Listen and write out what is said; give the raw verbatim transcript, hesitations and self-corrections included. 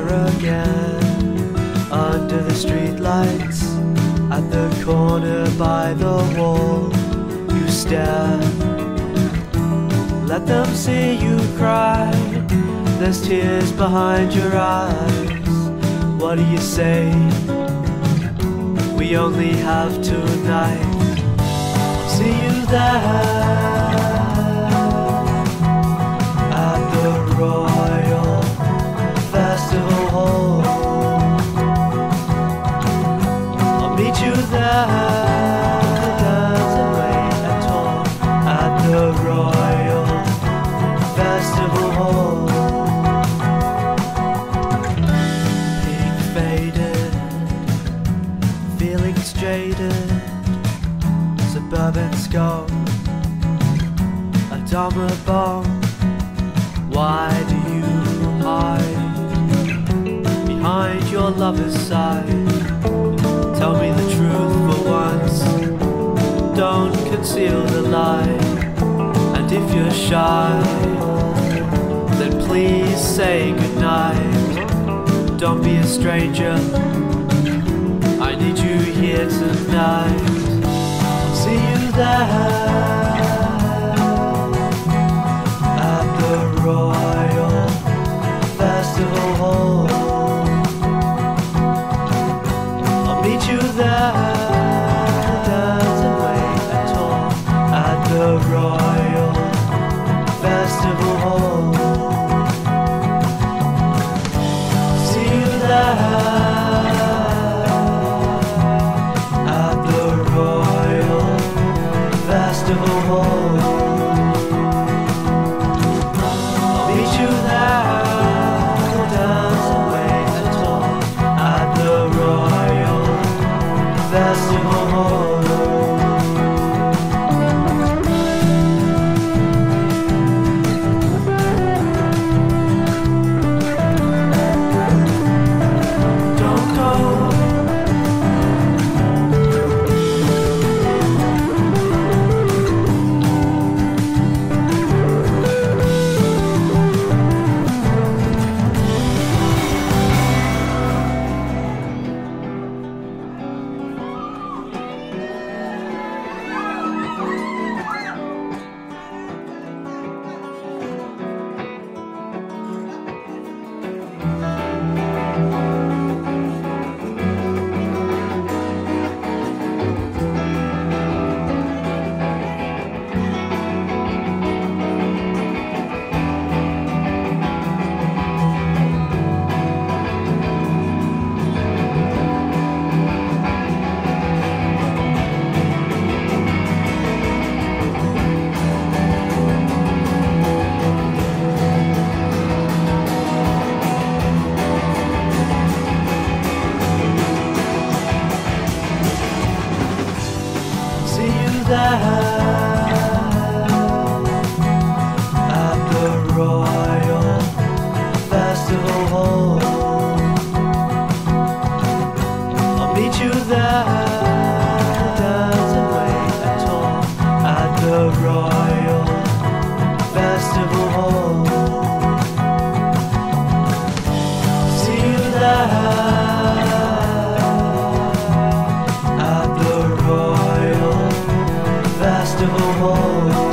there again, under the streetlights, at the corner by the wall. You stare, let them see you cry. There's tears behind your eyes. What do you say? We only have tonight. See you there at the Royal Festival Hall. I'll meet you there, away at all, at the Royal Festival Hall. Pink faded, feeling jaded. Suburban's gone, a dumber bomb. Why do you hide behind your lover's side? Tell me the truth for once, don't conceal the lie. And if you're shy, then please say goodnight. Don't be a stranger, I need you here tonight. See you there at the Royal Festival Hall. I'll meet you there, there's a way at all, at the Royal Festival Hall. See you there at the Royal Festival Hall. I'll meet you there, there's a way at all, at the Royal Festival Hall. There, at the Royal Festival Hall. I'll meet you there, there's a way at all, at the Royal Festival Hall. See you there at the Royal Festival Hall.